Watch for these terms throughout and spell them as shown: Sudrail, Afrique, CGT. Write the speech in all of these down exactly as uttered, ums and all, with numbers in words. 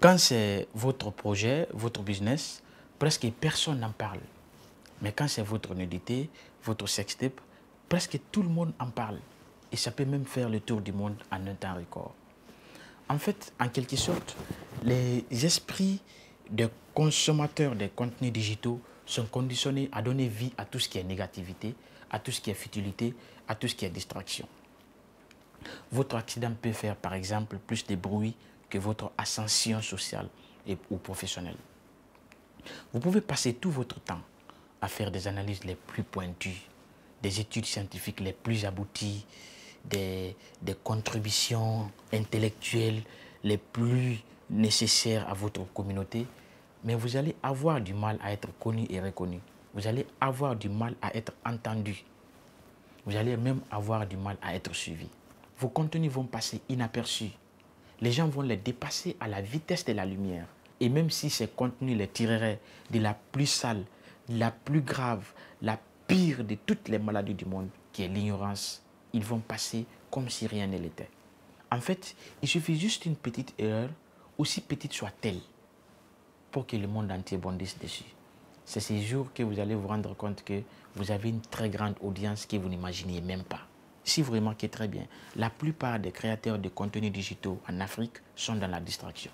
Quand c'est votre projet, votre business, presque personne n'en parle. Mais quand c'est votre nudité, votre sextape, presque tout le monde en parle. Et ça peut même faire le tour du monde en un temps record. En fait, en quelque sorte, les esprits des consommateurs des contenus digitaux sont conditionnés à donner vie à tout ce qui est négativité, à tout ce qui est futilité, à tout ce qui est distraction. Votre accident peut faire, par exemple, plus de bruit que votre ascension sociale et, ou professionnelle. Vous pouvez passer tout votre temps à faire des analyses les plus pointues, des études scientifiques les plus abouties, des, des contributions intellectuelles les plus nécessaires à votre communauté, mais vous allez avoir du mal à être connu et reconnu. Vous allez avoir du mal à être entendu. Vous allez même avoir du mal à être suivi. Vos contenus vont passer inaperçus. Les gens vont les dépasser à la vitesse de la lumière. Et même si ces contenus les tireraient de la plus sale, de la plus grave, la pire de toutes les maladies du monde, qui est l'ignorance, ils vont passer comme si rien ne l'était. En fait, il suffit juste d'une petite erreur, aussi petite soit-elle, pour que le monde entier bondisse dessus. C'est ces jours que vous allez vous rendre compte que vous avez une très grande audience que vous n'imaginiez même pas. Si vous remarquez très bien, la plupart des créateurs de contenus digitaux en Afrique sont dans la distraction.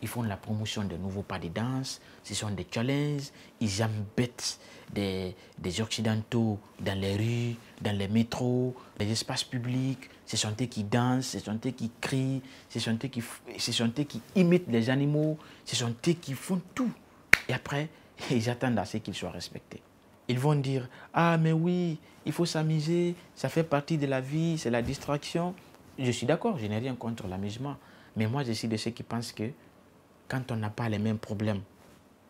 Ils font la promotion de nouveaux pas de danse, ce sont des challenges, ils embêtent des, des occidentaux dans les rues, dans les métros, dans les espaces publics. Ce sont eux qui dansent, ce sont eux qui crient, ce sont eux qui, ce sont eux qui imitent les animaux, ce sont eux qui font tout. Et après, ils attendent à ce qu'ils soient respectés. Ils vont dire, ah mais oui, il faut s'amuser, ça fait partie de la vie, c'est la distraction. Je suis d'accord, je n'ai rien contre l'amusement. Mais moi, je suis de ceux qui pensent que quand on n'a pas les mêmes problèmes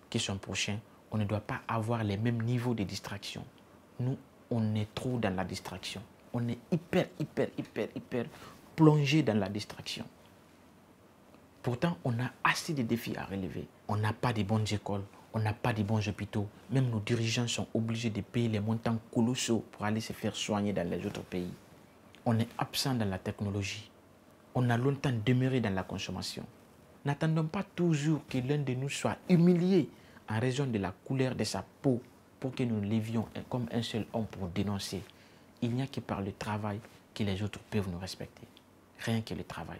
que son prochain, on ne doit pas avoir les mêmes niveaux de distraction. Nous, on est trop dans la distraction. On est hyper, hyper, hyper, hyper plongé dans la distraction. Pourtant, on a assez de défis à relever. On n'a pas de bonnes écoles. On n'a pas de bons hôpitaux. Même nos dirigeants sont obligés de payer les montants colossaux pour aller se faire soigner dans les autres pays. On est absent dans la technologie. On a longtemps demeuré dans la consommation. N'attendons pas toujours que l'un de nous soit humilié en raison de la couleur de sa peau pour que nous levions comme un seul homme pour dénoncer. Il n'y a que par le travail que les autres peuvent nous respecter. Rien que le travail.